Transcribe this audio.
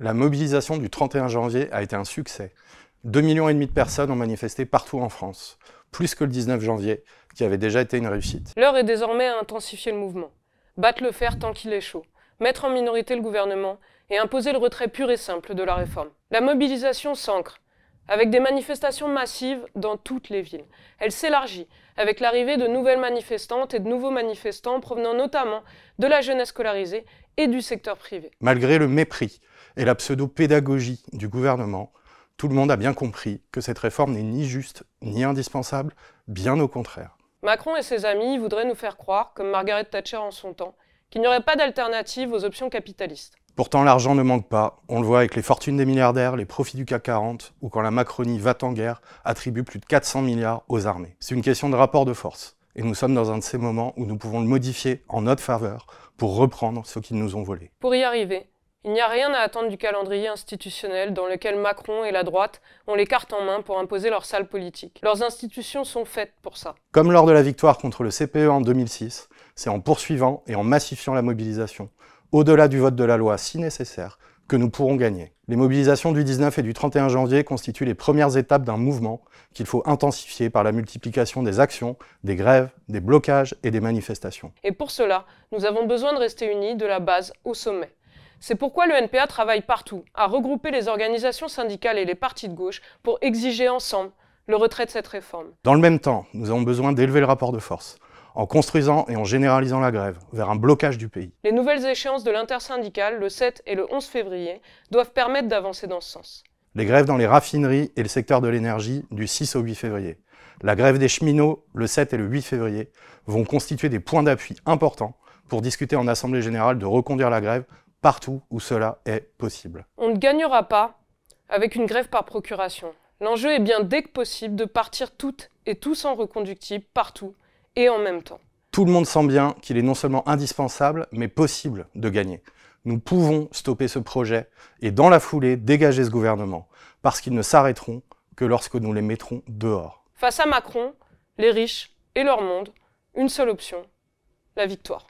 La mobilisation du 31 janvier a été un succès. 2,5 millions de personnes ont manifesté partout en France, plus que le 19 janvier, qui avait déjà été une réussite. L'heure est désormais à intensifier le mouvement, battre le fer tant qu'il est chaud, mettre en minorité le gouvernement et imposer le retrait pur et simple de la réforme. La mobilisation s'ancre, avec des manifestations massives dans toutes les villes. Elle s'élargit, avec l'arrivée de nouvelles manifestantes et de nouveaux manifestants provenant notamment de la jeunesse scolarisée et du secteur privé. Malgré le mépris et la pseudo-pédagogie du gouvernement, tout le monde a bien compris que cette réforme n'est ni juste ni indispensable, bien au contraire. Macron et ses amis voudraient nous faire croire, comme Margaret Thatcher en son temps, qu'il n'y aurait pas d'alternative aux options capitalistes. Pourtant, l'argent ne manque pas. On le voit avec les fortunes des milliardaires, les profits du CAC 40, ou quand la Macronie va en guerre, attribue plus de 400 milliards aux armées. C'est une question de rapport de force, et nous sommes dans un de ces moments où nous pouvons le modifier en notre faveur pour reprendre ce qu'ils nous ont volé. Pour y arriver, il n'y a rien à attendre du calendrier institutionnel dans lequel Macron et la droite ont les cartes en main pour imposer leur sale politique. Leurs institutions sont faites pour ça. Comme lors de la victoire contre le CPE en 2006, c'est en poursuivant et en massifiant la mobilisation, au-delà du vote de la loi si nécessaire, que nous pourrons gagner. Les mobilisations du 19 et du 31 janvier constituent les premières étapes d'un mouvement qu'il faut intensifier par la multiplication des actions, des grèves, des blocages et des manifestations. Et pour cela, nous avons besoin de rester unis de la base au sommet. C'est pourquoi le NPA travaille partout à regrouper les organisations syndicales et les partis de gauche pour exiger ensemble le retrait de cette réforme. Dans le même temps, nous avons besoin d'élever le rapport de force, en construisant et en généralisant la grève vers un blocage du pays. Les nouvelles échéances de l'intersyndicale, le 7 et le 11 février, doivent permettre d'avancer dans ce sens. Les grèves dans les raffineries et le secteur de l'énergie du 6 au 8 février. La grève des cheminots, le 7 et le 8 février, vont constituer des points d'appui importants pour discuter en Assemblée Générale de reconduire la grève partout où cela est possible. On ne gagnera pas avec une grève par procuration. L'enjeu est bien, dès que possible, de partir toutes et tous en reconductible partout et en même temps. Tout le monde sent bien qu'il est non seulement indispensable, mais possible de gagner. Nous pouvons stopper ce projet et, dans la foulée, dégager ce gouvernement, parce qu'ils ne s'arrêteront que lorsque nous les mettrons dehors. Face à Macron, les riches et leur monde, une seule option, la victoire.